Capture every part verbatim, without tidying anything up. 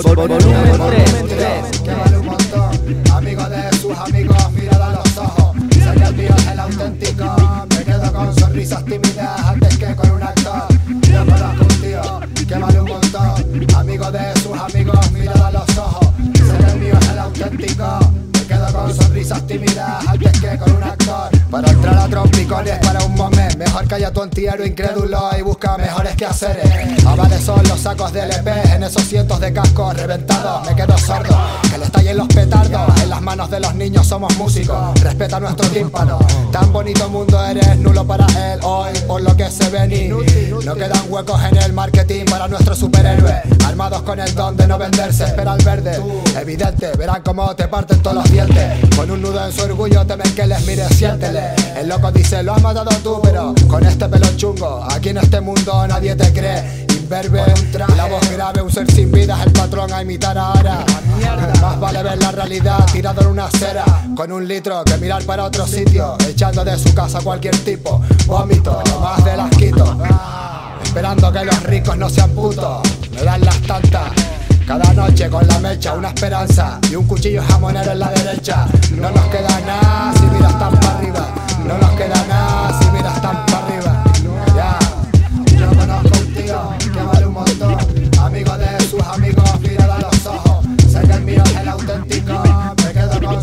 volumen tres, que vale un montón. Amigo de sus amigos, mirad a los ojos. Soy el mío, el auténtico. Me quedo con sonrisas tímidas antes que con un actor. Yo conozco un tío que vale un montón. Amigo de sus amigos, mirad a los ojos. Soy el mío, el auténtico. Me quedo con sonrisas tímidas antes que con un actor. Para entrar a trompicones para un momento, mejor calla tu antihéroe incrédulo y busca mejores quehaceres. Avales son los sacos de L P en esos cientos de cascos reventados. Me quedo sordo, que le estallen los petardos. En las manos de los niños somos músicos, respeta nuestro tímpano. Tan bonito mundo eres, nulo para él hoy, por lo que se ven inútil. No quedan huecos en el marketing para nuestros superhéroes, armados con el don de no venderse, espera al verde. Evidente, verán cómo te parten todos los dientes. Con un nudo en su orgullo temen que les mire, siéntele. El loco dice, lo has matado tú, pero con este pelo chungo, aquí en este mundo nadie te cree. Imberbe, la voz grave, un ser sin vida es el patrón a imitar ahora. Más vale ver la realidad tirado en una acera, con un litro que mirar para otro sitio, echando de su casa cualquier tipo, vómito, más de las quito. Esperando que los ricos no sean putos, me dan las tantas. Cada noche con la mecha, una esperanza y un cuchillo jamonero en la derecha. No nos queda nada si miras tan para arriba. No nos queda nada si miras tan para arriba. Ya, yeah. Yo conozco un tío que vale un montón. Amigo de sus amigos, mirad a los ojos. Sé que el mío es el auténtico. Me quedo con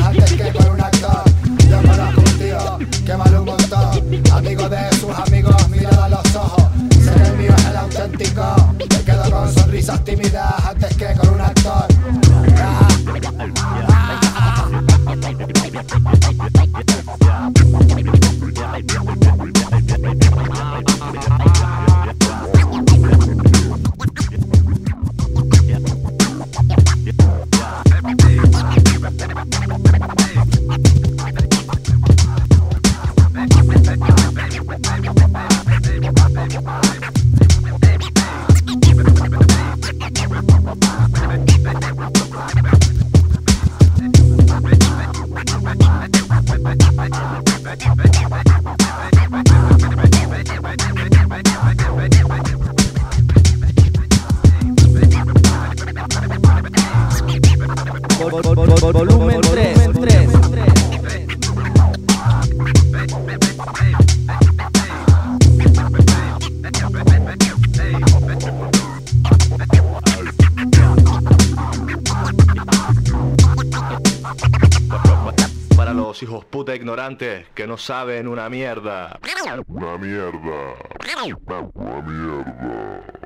antes que con un actor. Yo conozco un tío que vale un montón. Amigo de sus amigos, mirad a los ojos. Sé que el mío es el auténtico. Me quedo con sonrisas tímidas antes que con un actor. Hijos puta ignorantes que no saben una mierda. Una mierda. Una mierda.